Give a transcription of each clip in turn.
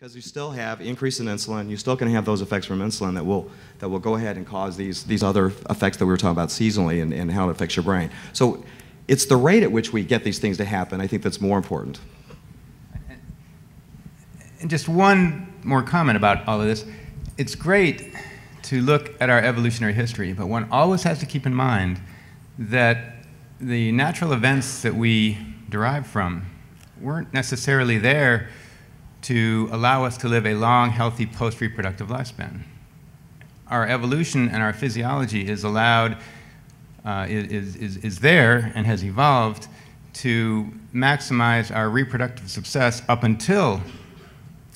Because you still have increase in insulin, you still can have those effects from insulin that will go ahead and cause these other effects that we were talking about seasonally and how it affects your brain. So it's the rate at which we get these things to happen, I think, that's more important. And just one more comment about all of this. It's great to look at our evolutionary history, but one always has to keep in mind that the natural events that we derive from weren't necessarily there to allow us to live a long, healthy, post-reproductive lifespan. Our evolution and our physiology is allowed, is there and has evolved to maximize our reproductive success up until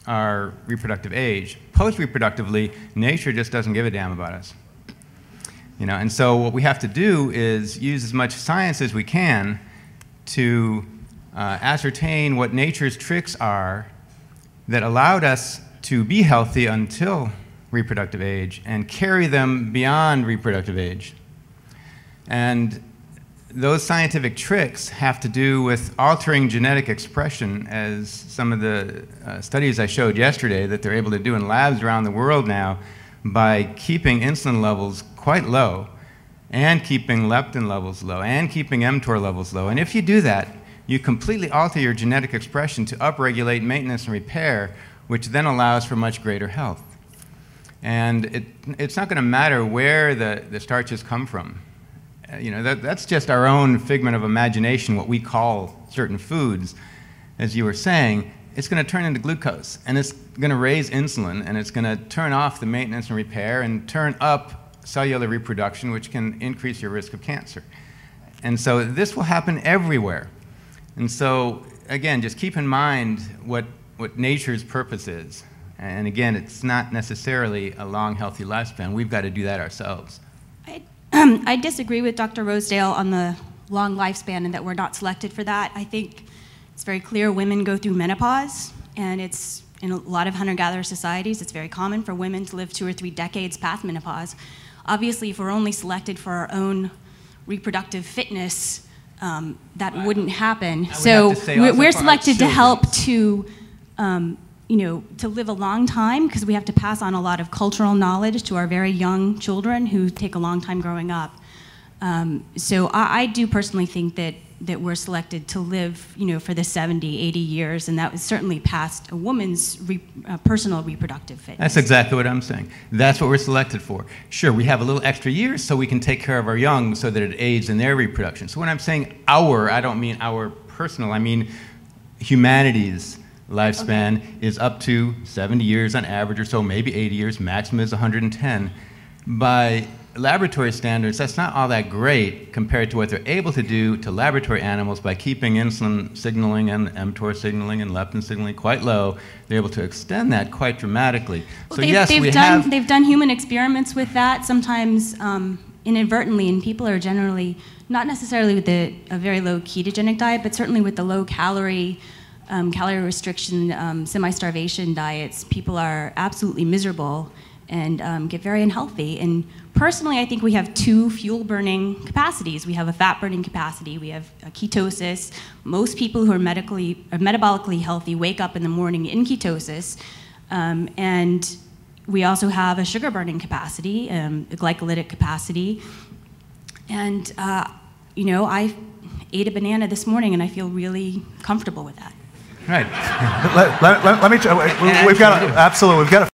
our reproductive age. Post-reproductively, nature just doesn't give a damn about us. You know, and so what we have to do is use as much science as we can to ascertain what nature's tricks are that allowed us to be healthy until reproductive age and carry them beyond reproductive age. And those scientific tricks have to do with altering genetic expression, as some of the studies I showed yesterday that they're able to do in labs around the world now by keeping insulin levels quite low and keeping leptin levels low and keeping mTOR levels low. And if you do that, you completely alter your genetic expression to upregulate maintenance and repair, which then allows for much greater health. And it's not going to matter where the starches come from. You know, that's just our own figment of imagination, what we call certain foods. As you were saying, it's going to turn into glucose, and it's going to raise insulin, and it's going to turn off the maintenance and repair and turn up cellular reproduction, which can increase your risk of cancer. And so this will happen everywhere. And so, again, just keep in mind what nature's purpose is. And again, it's not necessarily a long, healthy lifespan. We've got to do that ourselves. I disagree with Dr. Rosedale on the long lifespan and that we're not selected for that. I think it's very clear women go through menopause, and it's in a lot of hunter-gatherer societies, it's very common for women to live 2 or 3 decades past menopause. Obviously, if we're only selected for our own reproductive fitness, that wouldn't happen. So we're selected to help to, you know, to live a long time, because we have to pass on a lot of cultural knowledge to our very young children who take a long time growing up. So I do personally think that we're selected to live, you know, for the 70, 80 years, and that was certainly past a woman's personal reproductive fitness. That's exactly what I'm saying. That's what we're selected for. Sure, we have a little extra years so we can take care of our young so that it aids in their reproduction. So when I'm saying our, I don't mean our personal, I mean humanity's lifespan is up to 70 years on average or so, maybe 80 years, maximum is 110. By laboratory standards, that's not all that great compared to what they're able to do to laboratory animals by keeping insulin signaling and mTOR signaling and leptin signaling quite low. They're able to extend that quite dramatically. Well, so yes, they've done human experiments with that, sometimes inadvertently, and people are generally, not necessarily with a very low ketogenic diet, but certainly with the low calorie, calorie restriction, semi-starvation diets, people are absolutely miserable and get very unhealthy. And personally, I think we have 2 fuel-burning capacities. We have a fat-burning capacity. We have ketosis. Most people who are metabolically healthy wake up in the morning in ketosis. And we also have a sugar-burning capacity, a glycolytic capacity. And, you know, I ate a banana this morning, and I feel really comfortable with that. Right. Let me try. We've got to...